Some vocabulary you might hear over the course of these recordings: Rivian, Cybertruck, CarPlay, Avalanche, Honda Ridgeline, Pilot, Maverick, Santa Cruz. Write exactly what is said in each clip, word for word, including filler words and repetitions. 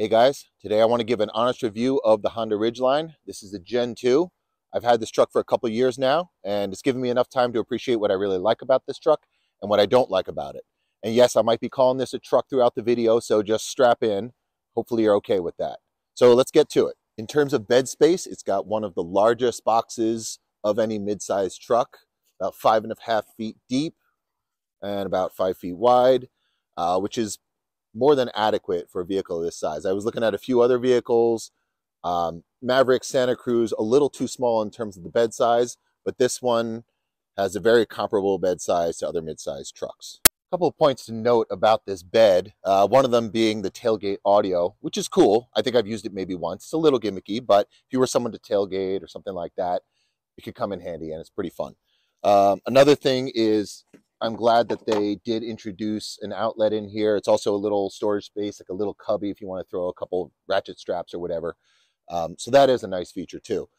Hey guys, today I want to give an honest review of the Honda Ridgeline. This is the Gen two. I've had this truck for a couple years now, and it's given me enough time to appreciate what I really like about this truck and what I don't like about it. And yes, I might be calling this a truck throughout the video, so just strap in. Hopefully you're okay with that. So let's get to it. In terms of bed space, it's got one of the largest boxes of any mid-size truck, about five and a half feet deep and about five feet wide, uh, which is more than adequate for a vehicle this size. I was looking at a few other vehicles, um, Maverick, Santa Cruz, a little too small in terms of the bed size, but this one has a very comparable bed size to other mid-sized trucks. A couple of points to note about this bed, uh, one of them being the tailgate audio, which is cool. I think I've used it maybe once. It's a little gimmicky, but if you were someone to tailgate or something like that, it could come in handy and it's pretty fun. Um, another thing is, I'm glad that they did introduce an outlet in here. It's also a little storage space, like a little cubby if you want to throw a couple ratchet straps or whatever. Um, so that is a nice feature too.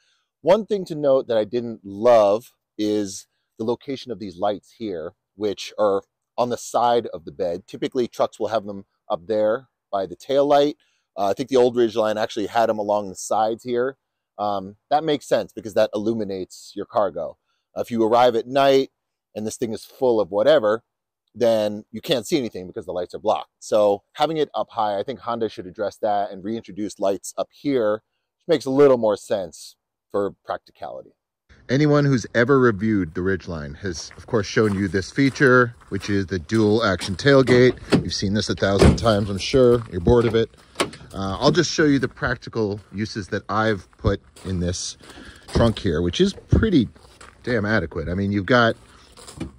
One thing to note that I didn't love is the location of these lights here, which are on the side of the bed. Typically trucks will have them up there by the tail light. Uh, I think the old Ridgeline actually had them along the sides here. Um, that makes sense because that illuminates your cargo. Uh, if you arrive at night, and this thing is full of whatever, then you can't see anything because the lights are blocked. So having it up high, I think Honda should address that and reintroduce lights up here, which makes a little more sense for practicality. Anyone who's ever reviewed the Ridgeline has, of course, shown you this feature, which is the dual action tailgate. You've seen this a thousand times, I'm sure. You're bored of it. Uh, I'll just show you the practical uses that I've put in this trunk here, which is pretty damn adequate. I mean, you've got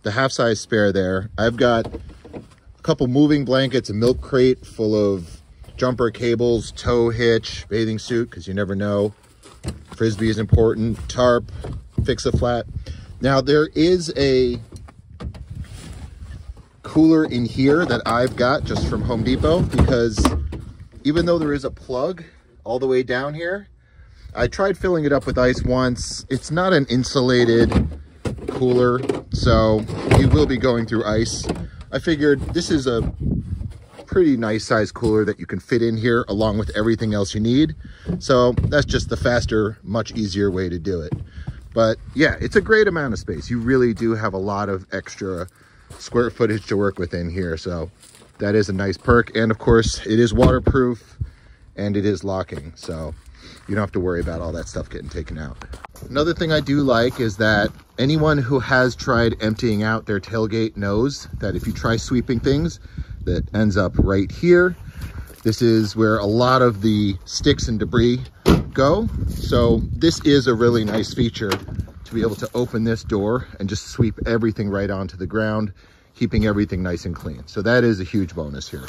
the half-size spare there. I've got a couple moving blankets, a milk crate full of jumper cables, tow hitch, bathing suit, because you never know. Frisbee is important, tarp, fix-a-flat. Now, there is a cooler in here that I've got just from Home Depot, because even though there is a plug all the way down here, I tried filling it up with ice once. It's not an insulated cooler, so you will be going through ice. I figured this is a pretty nice size cooler that you can fit in here along with everything else you need. So that's just the faster, much easier way to do it. But yeah, it's a great amount of space. You really do have a lot of extra square footage to work with in here. So that is a nice perk. And of course, it is waterproof and it is locking. So you don't have to worry about all that stuff getting taken out. Another thing I do like is that anyone who has tried emptying out their tailgate knows that if you try sweeping things, that ends up right here. This is where a lot of the sticks and debris go. So this is a really nice feature to be able to open this door and just sweep everything right onto the ground, keeping everything nice and clean. So that is a huge bonus here.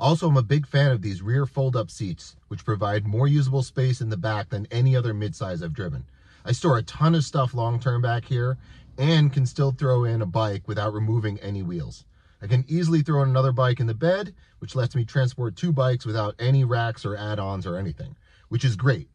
Also, I'm a big fan of these rear fold-up seats, which provide more usable space in the back than any other midsize I've driven. I store a ton of stuff long-term back here and can still throw in a bike without removing any wheels. I can easily throw in another bike in the bed, which lets me transport two bikes without any racks or add-ons or anything, which is great.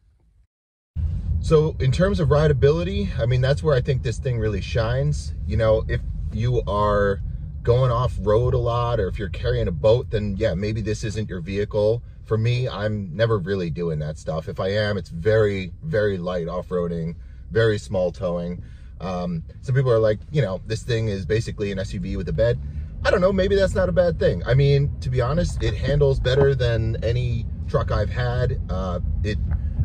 So in terms of rideability, I mean, that's where I think this thing really shines. You know, if you are going off road a lot, or if you're carrying a boat, then yeah, maybe this isn't your vehicle. For me, I'm never really doing that stuff. If I am, it's very, very light off-roading, very small towing. Um, some people are like, you know, this thing is basically an S U V with a bed. I don't know, maybe that's not a bad thing. I mean, to be honest, it handles better than any truck I've had. Uh, it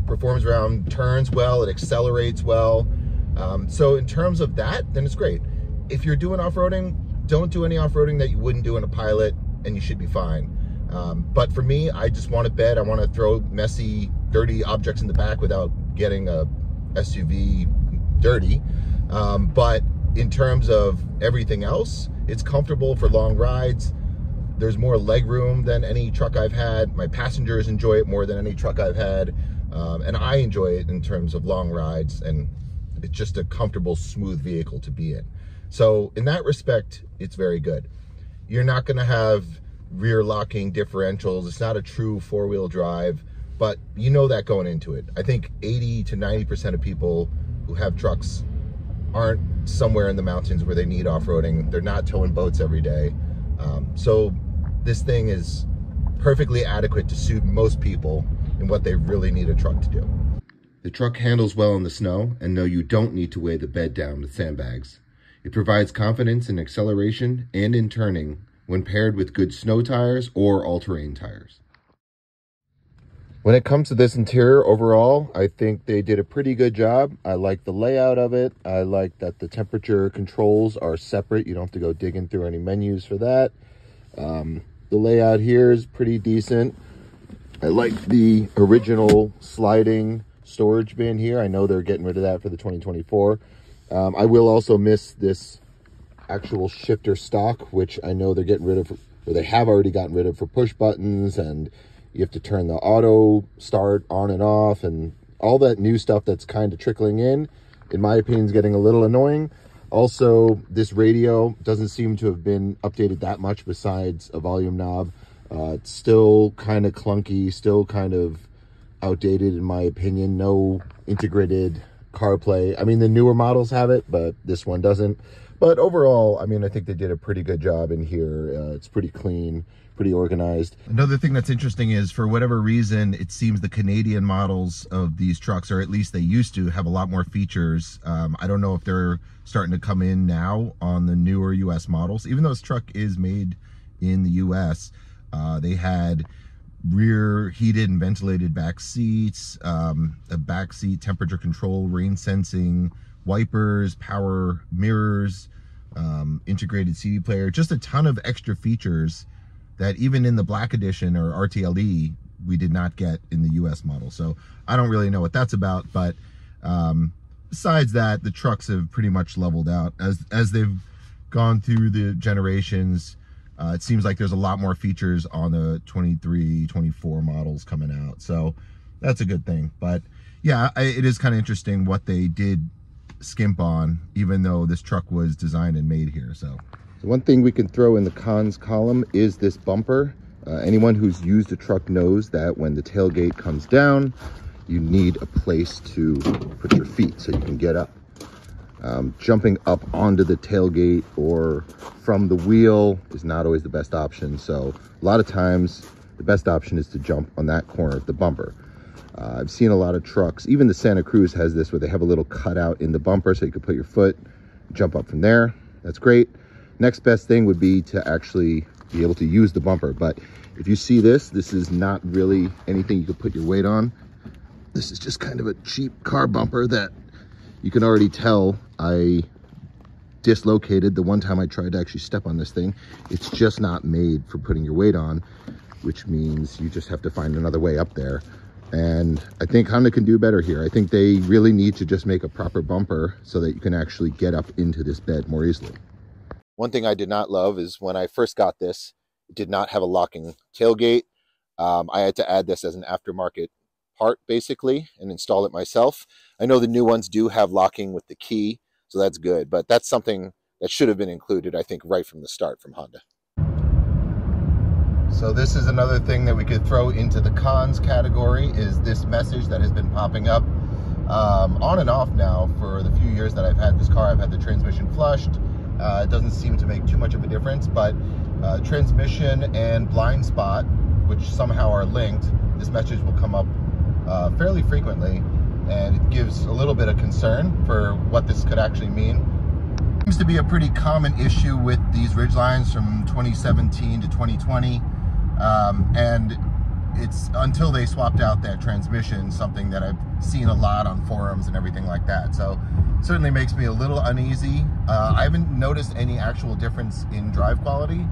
performs around turns well, it accelerates well. Um, so in terms of that, then it's great. If you're doing off-roading, don't do any off-roading that you wouldn't do in a Pilot, and you should be fine. Um, but for me, I just want a bed. I want to throw messy, dirty objects in the back without getting a S U V dirty. Um, but in terms of everything else, it's comfortable for long rides. There's more leg room than any truck I've had. My passengers enjoy it more than any truck I've had. Um, and I enjoy it in terms of long rides, and it's just a comfortable, smooth vehicle to be in. So in that respect, it's very good. You're not going to have rear locking differentials. It's not a true four-wheel drive, but you know that going into it. I think eighty to ninety percent of people who have trucks aren't somewhere in the mountains where they need off-roading. They're not towing boats every day. Um, so this thing is perfectly adequate to suit most people and what they really need a truck to do. The truck handles well in the snow, and no, you don't need to weigh the bed down with sandbags. It provides confidence in acceleration and in turning when paired with good snow tires or all-terrain tires. When it comes to this interior overall, I think they did a pretty good job. I like the layout of it. I like that the temperature controls are separate. You don't have to go digging through any menus for that. Um, the layout here is pretty decent. I like the original sliding storage bin here. I know they're getting rid of that for the twenty twenty-four. Um, I will also miss this actual shifter stock, which I know they're getting rid of, or they have already gotten rid of for push buttons, and you have to turn the auto start on and off and all that new stuff that's kind of trickling in, in my opinion, is getting a little annoying. Also, this radio doesn't seem to have been updated that much besides a volume knob. Uh, it's still kind of clunky, still kind of outdated in my opinion. No integrated CarPlay. I mean, the newer models have it, but this one doesn't. But overall, I mean, I think they did a pretty good job in here. Uh, it's pretty clean, pretty organized. Another thing that's interesting is, for whatever reason, it seems the Canadian models of these trucks, or at least they used to, have a lot more features. Um, I don't know if they're starting to come in now on the newer U S models. Even though this truck is made in the U S, uh, they had rear heated and ventilated back seats, um, a back seat temperature control, rain sensing, wipers, power mirrors, um, integrated C D player, just a ton of extra features that even in the Black Edition or R T L E, we did not get in the U S model. So I don't really know what that's about, but um, besides that, the trucks have pretty much leveled out. As, as they've gone through the generations, uh, it seems like there's a lot more features on the twenty-three, twenty-four models coming out. So that's a good thing. But yeah, I, it is kind of interesting what they did skimp on, even though this truck was designed and made here. So, so one thing we can throw in the cons column is this bumper. Uh, anyone who's used a truck knows that when the tailgate comes down, you need a place to put your feet so you can get up. Um, jumping up onto the tailgate or from the wheel is not always the best option. So a lot of times the best option is to jump on that corner of the bumper. Uh, I've seen a lot of trucks, even the Santa Cruz has this, where they have a little cutout in the bumper so you can put your foot, jump up from there. That's great. Next best thing would be to actually be able to use the bumper. But if you see this, this is not really anything you could put your weight on. This is just kind of a cheap car bumper that you can already tell I dislocated the one time I tried to actually step on this thing. It's just not made for putting your weight on, which means you just have to find another way up there. And I think Honda can do better here. I think they really need to just make a proper bumper so that you can actually get up into this bed more easily. One thing I did not love is when I first got this, it did not have a locking tailgate. Um, I had to add this as an aftermarket part, basically, and install it myself. I know the new ones do have locking with the key, so that's good. But that's something that should have been included, I think, right from the start from Honda. So this is another thing that we could throw into the cons category, is this message that has been popping up um, on and off now for the few years that I've had this car. I've had the transmission flushed. Uh, it doesn't seem to make too much of a difference, but uh, transmission and blind spot, which somehow are linked, this message will come up uh, fairly frequently, and it gives a little bit of concern for what this could actually mean. It seems to be a pretty common issue with these Ridgelines from twenty seventeen to twenty twenty. Um, and it's until they swapped out that transmission, something that I've seen a lot on forums and everything like that. So certainly makes me a little uneasy. Uh, I haven't noticed any actual difference in drive quality,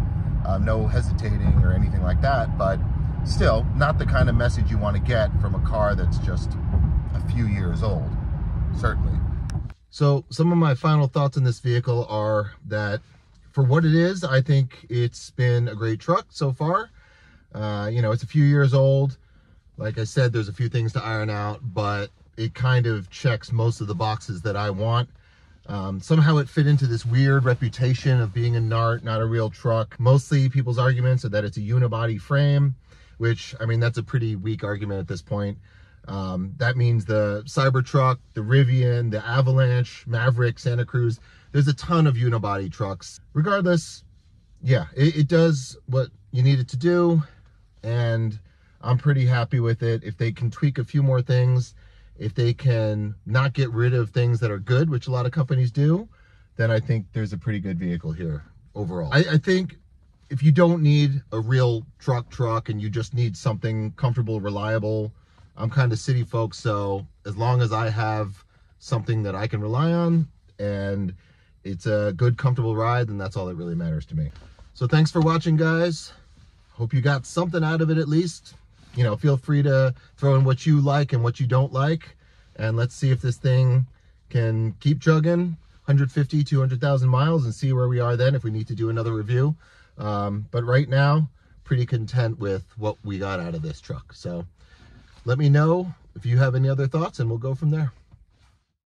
uh, no hesitating or anything like that, but still not the kind of message you want to get from a car that's just a few years old, certainly. So some of my final thoughts on this vehicle are that for what it is, I think it's been a great truck so far. Uh, you know, it's a few years old. Like I said, there's a few things to iron out, but it kind of checks most of the boxes that I want. Um, somehow it fit into this weird reputation of being a N A R T, not a real truck. Mostly people's arguments are that it's a unibody frame, which, I mean, that's a pretty weak argument at this point. Um, that means the Cybertruck, the Rivian, the Avalanche, Maverick, Santa Cruz, there's a ton of unibody trucks. Regardless, yeah, it, it does what you need it to do. and I'm pretty happy with it. If they can tweak a few more things, if they can not get rid of things that are good, which a lot of companies do, then I think there's a pretty good vehicle here overall. I, I think if you don't need a real truck truck and you just need something comfortable, reliable, I'm kind of city folk, so as long as I have something that I can rely on and it's a good, comfortable ride, then that's all that really matters to me. So thanks for watching, guys. Hope you got something out of it at least. You know, feel free to throw in what you like and what you don't like, and let's see if this thing can keep chugging one hundred fifty, two hundred thousand miles and see where we are then if we need to do another review. Um, but right now, pretty content with what we got out of this truck. So let me know if you have any other thoughts and we'll go from there.